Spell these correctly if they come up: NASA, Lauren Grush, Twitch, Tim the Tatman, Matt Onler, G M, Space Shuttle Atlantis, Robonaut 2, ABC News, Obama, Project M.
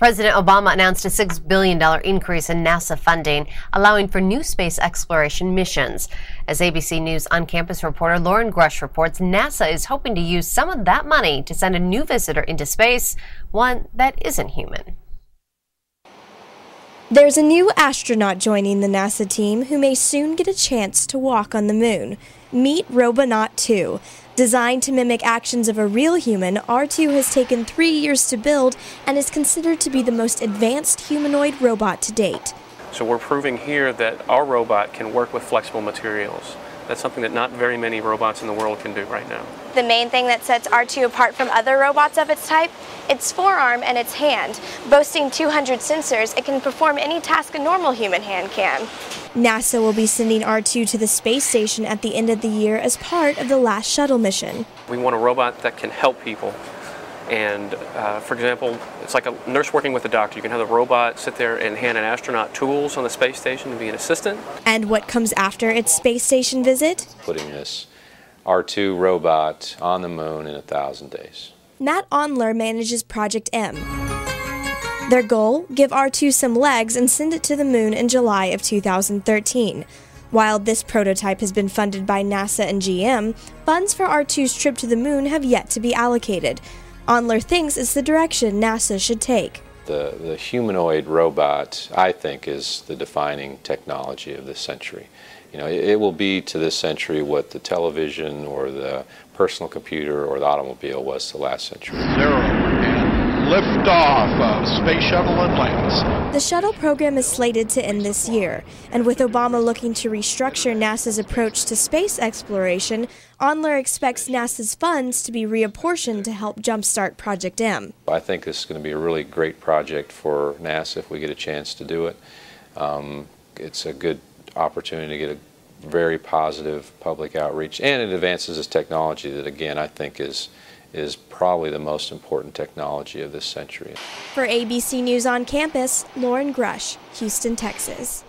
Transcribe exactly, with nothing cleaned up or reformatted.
President Obama announced a six billion dollars increase in NASA funding, allowing for new space exploration missions. As A B C News on-campus reporter Lauren Grush reports, NASA is hoping to use some of that money to send a new visitor into space, one that isn't human. There's a new astronaut joining the NASA team who may soon get a chance to walk on the moon. Meet Robonaut two. Designed to mimic actions of a real human, R two has taken three years to build and is considered to be the most advanced humanoid robot to date. So we're proving here that our robot can work with flexible materials. That's something that not very many robots in the world can do right now. The main thing that sets R two apart from other robots of its type, its forearm and its hand. Boasting two hundred sensors, it can perform any task a normal human hand can. NASA will be sending R two to the space station at the end of the year as part of the last shuttle mission. We want a robot that can help people. And uh, for example, it's like a nurse working with a doctor. You can have the robot sit there and hand an astronaut tools on the space station and be an assistant. And what comes after its space station visit? Putting this R two robot on the moon in a thousand days. Matt Onler manages Project M. Their goal? Give R two some legs and send it to the moon in July of two thousand thirteen. While this prototype has been funded by NASA and G M, funds for R two's trip to the moon have yet to be allocated. Onler thinks it's the direction NASA should take. The, the humanoid robot, I think, is the defining technology of this century. You know, it, it will be to this century what the television or the personal computer or the automobile was to last century. Zero and liftoff of Space Shuttle Atlantis. The shuttle program is slated to end this year, and with Obama looking to restructure NASA's approach to space exploration, Onler expects NASA's funds to be reapportioned to help jumpstart Project M. I think this is going to be a really great project for NASA if we get a chance to do it. Um, it's a good opportunity to get a very positive public outreach, and it advances this technology that, again, I think is is probably the most important technology of this century. For A B C News on Campus, Lauren Grush, Houston, Texas.